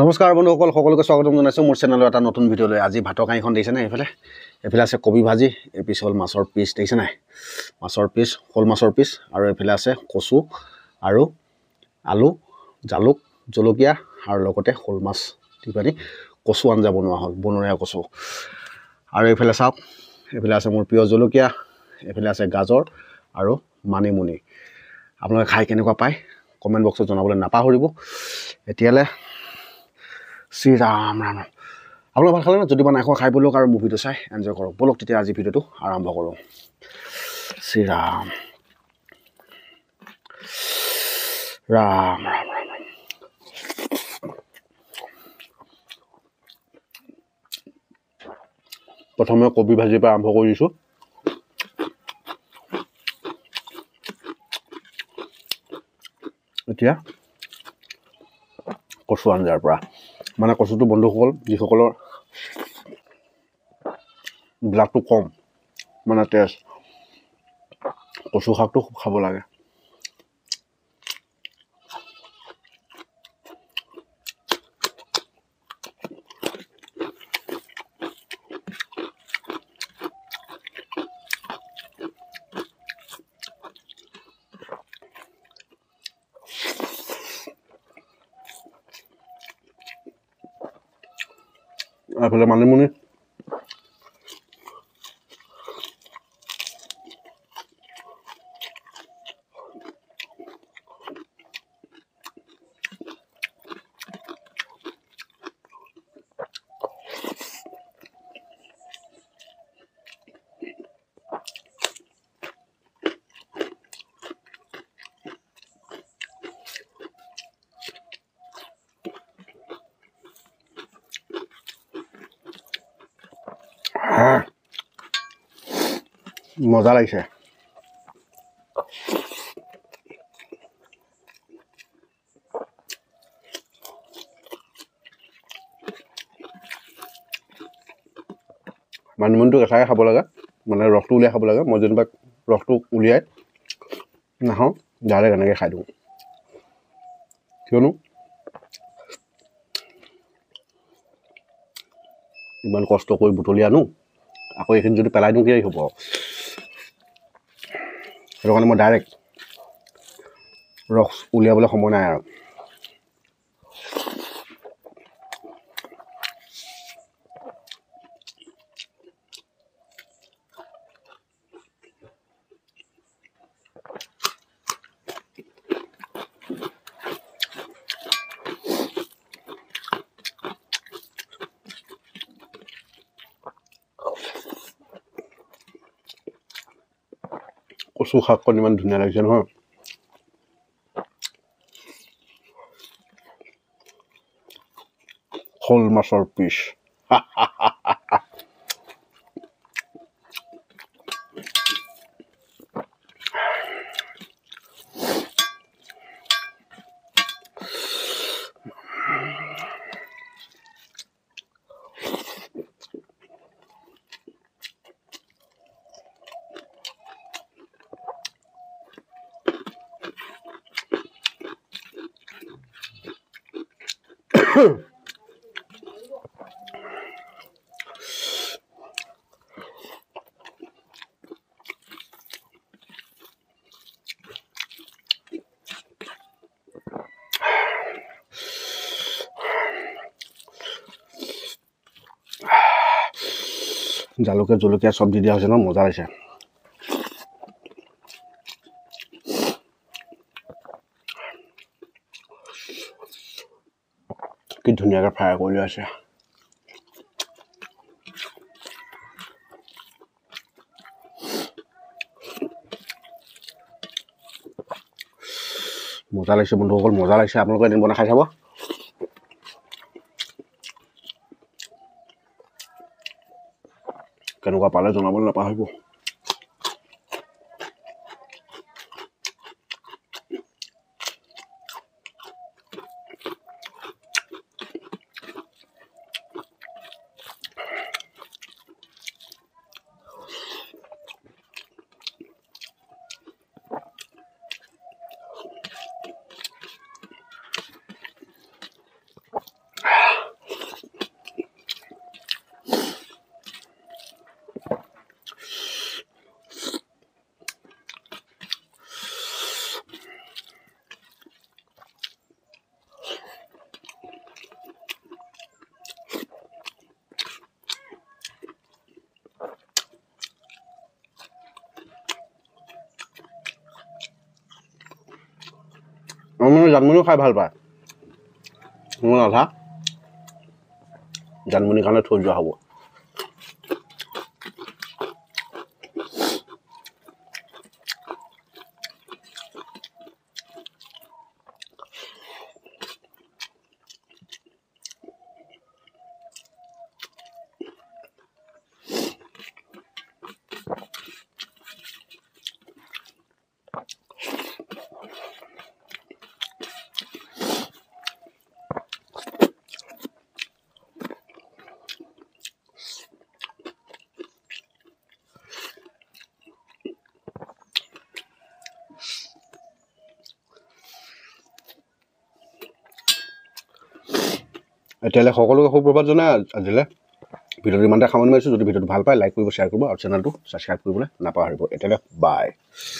নমস্কাৰ বন্ধুসকল সকলোকে স্বাগতম জনাইছো মোৰ চেনেলৰ এটা নতুন ভিডিঅ'লৈ আজি ভাতৰ কাইখন দিছে না এফালে এফালে আছে কবি ভাজি এপিছ হল মাছৰ পিচ দিছে না মাছৰ পিচ হল মাছৰ পিচ আৰু এফালে আছে কচু আৰু আলু জালুক জলকীয়া আৰু লগতে হল মাছ দিপানি কচু আঞ্জা বনোৱা হল বনৰীয়া কচু আৰু এফালে চাওক এফালে আছে মোৰ প্ৰিয় জলকীয়া এফালে আছে গাজৰ আৰু মানিমুনি আপোনালোকে খাই কেনেকুৱা পায় কমেন্ট বক্সত জনাবলৈ নাপাহৰিব এতিয়ালে سيدام رانو. أبلو بالخلنا جدي بنا إخوة خايب بلوك أرمو فيديو ساي إنزين كرو. بلوك تيجي أزي فيديو تو أرام بقولو. سيدام. رام رام رام. بثامي كوبي بحجي بأرام بقولو يشو. أتيا. কচু আঞ্জাৰ পৰা মানে কচুটো বন্ধুসকল যিসকলৰ ব্লাডটো কম মানে তেজ কচু শাকটো খাব লাগে أفلا معلموني مزا লাগিছে মানিমুনটো খাই খাব লাগে মানে ৰসটো উলিয়াই খাব লাগে মই যেনবা ৰসটো উলিয়াই নাহও জাৰে গনেকে খাই দিও কিয়নো ইমান কষ্ট কৰি বুটলি আনো আকৌ এখিনি যদি পেলাই দিও কি হ'ব لقد كانت مديرة رخص وليا ولا خمونة يا رب وسوخة كل من دون لك جنها كل ما صربيش জালুকে জলকীয়া সবজি দিয়া হয়েছে না মজা আছে কি ধুনিয়াকে ফ্রাই কৰি আছে মজা লাগিছে বন্ধুসকল মজা লাগিছে আপোনালোকে এদিন বনাই খাই চাব كانوا قاعدين يلعبون لا باهيبو আমি জানমুনিও খাই ভাল পায় মোৰ আধা জানমুনি খালে থৈ যোৱা হ'ব এটালে সকলোকে সুপ্ৰভাত জনাই আজিলে ভিডিওটো ইমানটা খামন মাৰিছো যদি ভিডিওটো ভাল পায় লাইক কৰিব শ্বেয়াৰ কৰিব আৰু চেনেলটো সাবস্ক্ৰাইব কৰিবলৈ নাপাহৰিব এটালে বাই